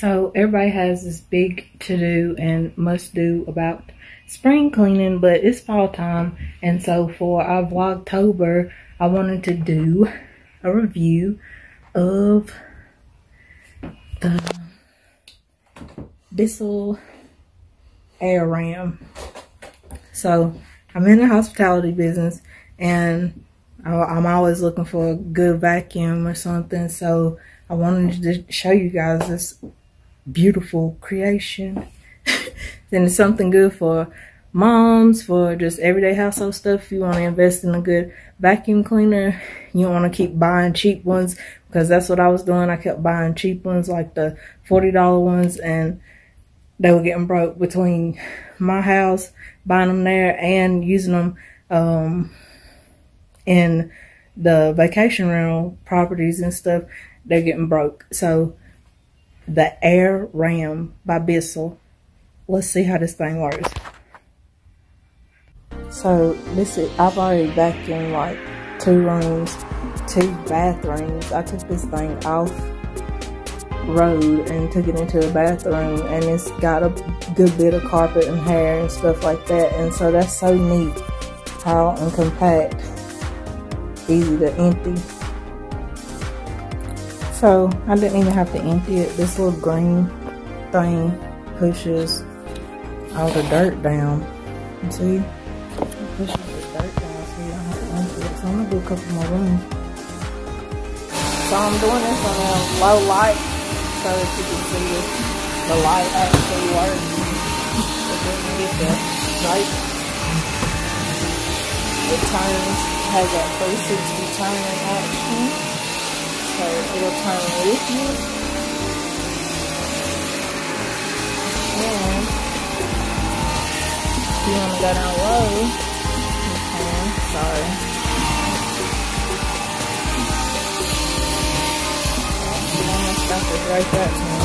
So everybody has this big to-do and must-do about spring cleaning, but it's fall time, and so for our Vlogtober, I wanted to do a review of the Bissell AirRam. So I'm in the hospitality business, and I'm always looking for a good vacuum or something, so I wanted to show you guys this beautiful creation. And it's something good for moms, for just everyday household stuff. If you want to invest in a good vacuum cleaner, you don't want to keep buying cheap ones, because that's what I was doing. I kept buying cheap ones, like the $40 ones, and they were getting broke between my house, buying them there, and using them in the vacation rental properties and stuff. They're getting broke. So the AirRam by Bissell. Let's see how this thing works. So this is, I've already vacuumed like 2 rooms, 2 bathrooms. I took this thing off road and took it into a bathroom, and it's got a good bit of carpet and hair and stuff like that. And so that's so neat, how and compact, easy to empty. So I didn't even have to empty it. This little green thing pushes all the dirt down. You see? It pushes the dirt down so you don't have to empty it. So I'm gonna do a couple more rooms. So I'm doing this on a low light so that you can see if the light actually works. It doesn't get the light. It turns, has that 360 turning action. So it'll turn with you. And if you want to go down low, you can. Sorry. And this stuff is right there to me.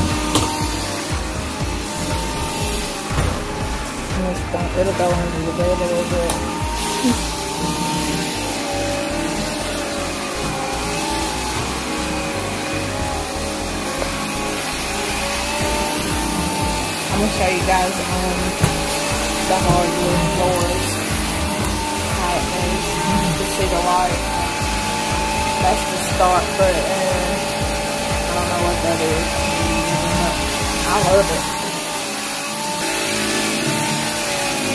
And it's going, it'll go under the bed a little bit. I'm going to show you guys the hardwood floors, how it is. You can see the light. That's the start button. I don't know what that is. I love it.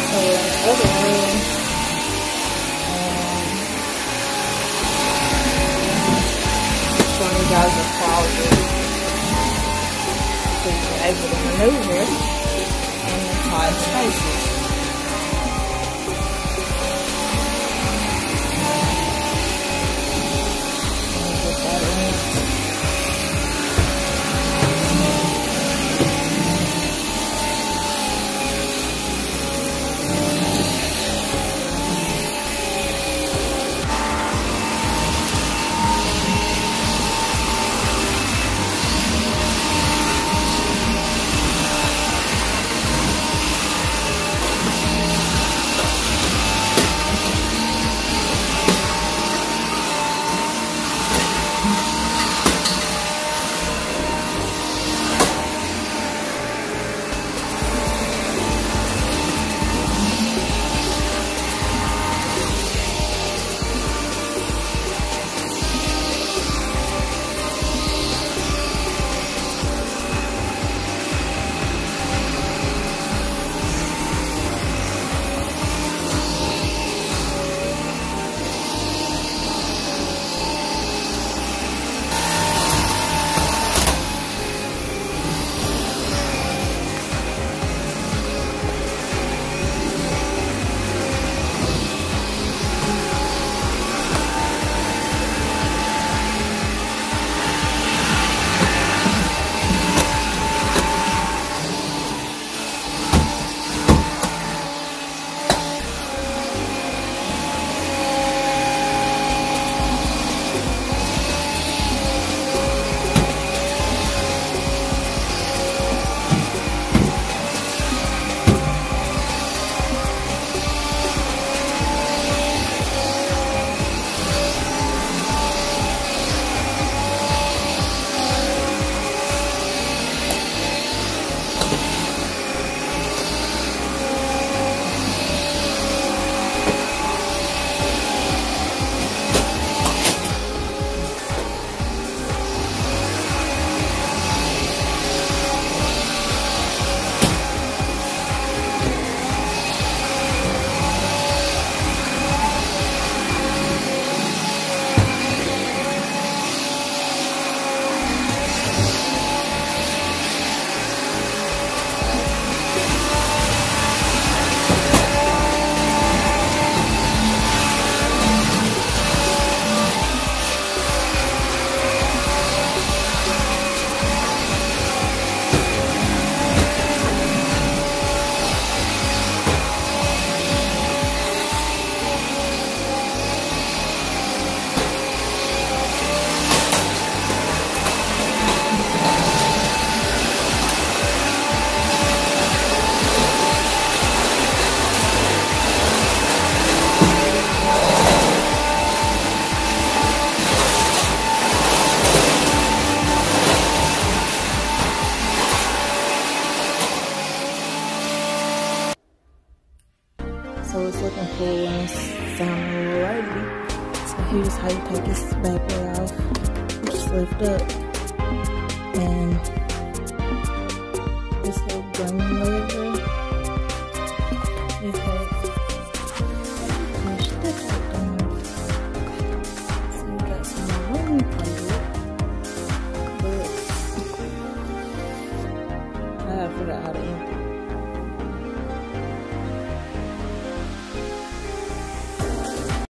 So in the other room, I'm showing you guys the closet. Able to maneuver in the tight spaces. Put that in. gonna sound a little early. So here's how you take this bad boy off. You just lift up, and this little gummy over. You